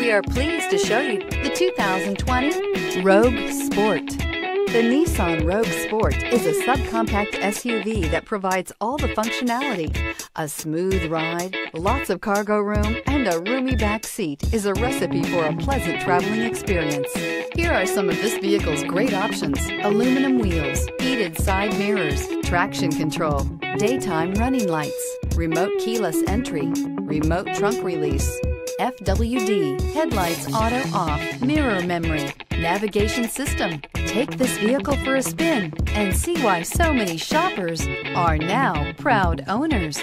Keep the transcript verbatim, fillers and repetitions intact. We are pleased to show you the two thousand twenty Rogue Sport. The Nissan Rogue Sport is a subcompact S U V that provides all the functionality. A smooth ride, lots of cargo room, and a roomy back seat is a recipe for a pleasant traveling experience. Here are some of this vehicle's great options: aluminum wheels, heated side mirrors, traction control, daytime running lights, remote keyless entry, remote trunk release, F W D, headlights auto off, mirror memory, navigation system. Take this vehicle for a spin and see why so many shoppers are now proud owners.